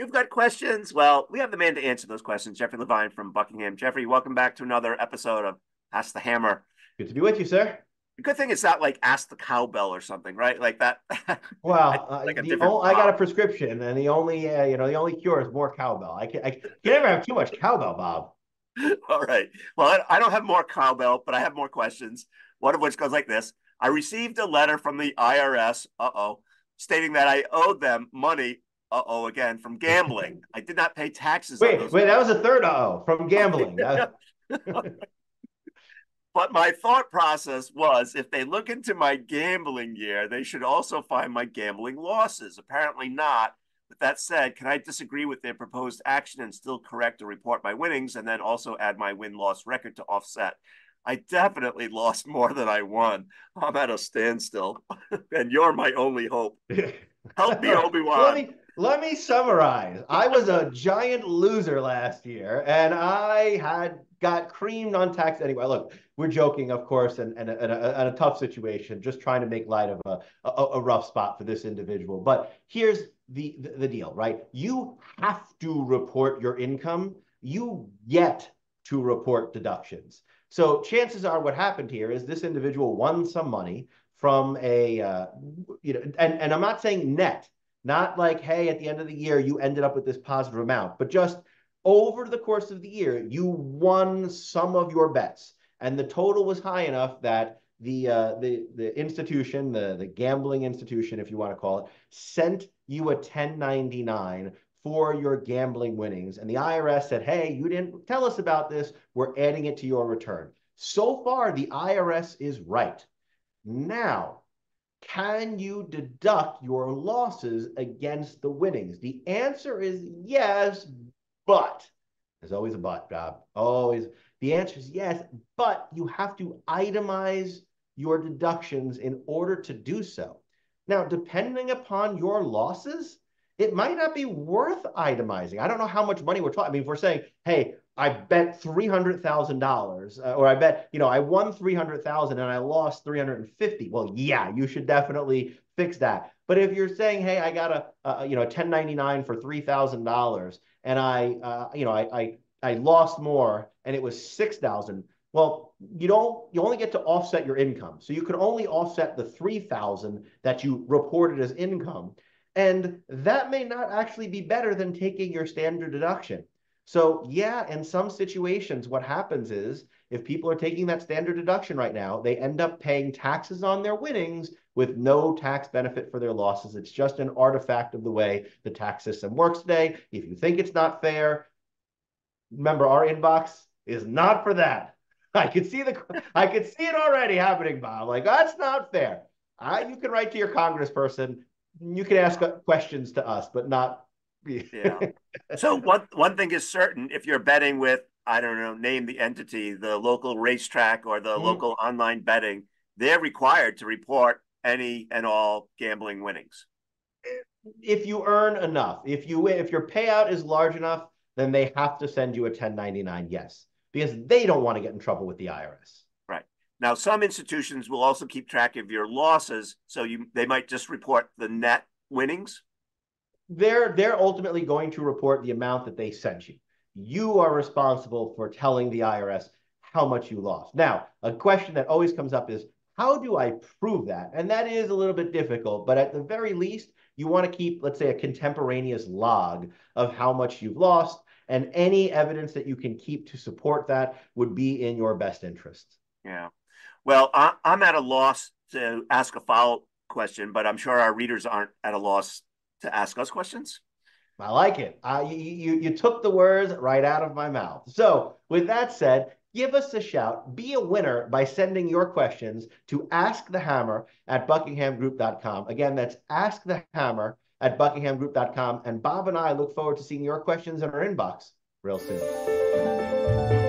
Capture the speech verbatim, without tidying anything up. You've got questions? Well, we have the man to answer those questions, Jeffrey Levine from Buckingham. Jeffrey, welcome back to another episode of Ask the Hammer. Good to be with you, sir. Good thing it's not like Ask the Cowbell or something, right? Like that. Well, uh, like the only, I got a prescription, and the only uh, you know the only cure is more cowbell. I can, I can never have too much cowbell, Bob. All right. Well, I don't have more cowbell, but I have more questions. One of which goes like this: I received a letter from the I R S. Uh oh, stating that I owed them money. Uh-oh, again, from gambling. I did not pay taxes. Wait, on those wait, that was a third uh-oh, from gambling. But my thought process was, if they look into my gambling year, they should also find my gambling losses. Apparently not. With that said, can I disagree with their proposed action and still correct or report my winnings and then also add my win-loss record to offset? I definitely lost more than I won. I'm at a standstill, and you're my only hope. Help me, Obi-Wan. Let me summarize. I was a giant loser last year, and I had got creamed on tax anyway. Look, we're joking, of course, and, and, a, and, a, and a tough situation, just trying to make light of a, a, a rough spot for this individual. But here's the, the, the deal, right? You have to report your income. You get to report deductions. So chances are what happened here is this individual won some money from a, uh, you know, and, and I'm not saying net. Not like, hey, at the end of the year, you ended up with this positive amount, but just over the course of the year, you won some of your bets. And the total was high enough that the uh, the, the institution, the, the gambling institution, if you want to call it, sent you a ten ninety-nine for your gambling winnings. And the I R S said, hey, you didn't tell us about this. We're adding it to your return. So far, the I R S is right. Now, can you deduct your losses against the winnings? The answer is yes, but there's always a but, Bob. Always. The answer is yes, but you have to itemize your deductions in order to do so. Now, depending upon your losses, it might not be worth itemizing. I don't know how much money we're talking. I mean, if we're saying, hey, I bet three hundred thousand dollars uh, or I bet, you know, I won three hundred thousand dollars and I lost three hundred fifty thousand dollars. Well, yeah, you should definitely fix that. But if you're saying, hey, I got a, a you know, ten ninety-nine for three thousand dollars and I, uh, you know, I, I, I lost more and it was six thousand dollars. Well, you don't, you only get to offset your income. So you can only offset the three thousand dollars that you reported as income. And that may not actually be better than taking your standard deduction. So yeah, in some situations, what happens is if people are taking that standard deduction right now, they end up paying taxes on their winnings with no tax benefit for their losses. It's just an artifact of the way the tax system works today. If you think it's not fair, remember our inbox is not for that. I could see the, I could see it already happening, Bob. Like, that's not fair. I, you can write to your congressperson. You can ask questions to us, but not. Yeah. So one one thing is certain: if you're betting with, I don't know, name the entity, the local racetrack or the mm-hmm. local online betting, they're required to report any and all gambling winnings. If you earn enough, if you if your payout is large enough, then they have to send you a ten ninety-nine. Yes, because they don't want to get in trouble with the I R S. Right. Now, some institutions will also keep track of your losses, so you they might just report the net winnings. They're, they're ultimately going to report the amount that they sent you. You are responsible for telling the I R S how much you lost. Now, a question that always comes up is, how do I prove that? And that is a little bit difficult, but at the very least, you want to keep, let's say, a contemporaneous log of how much you've lost, and any evidence that you can keep to support that would be in your best interest. Yeah. Well, I, I'm at a loss to ask a follow-up question, but I'm sure our readers aren't at a loss to ask us questions. I like it. Uh, you, you, you took the words right out of my mouth. So with that said, give us a shout. Be a winner by sending your questions to askthehammer at buckingham group dot com. Again, that's askthehammer at buckingham group dot com. And Bob and I look forward to seeing your questions in our inbox real soon.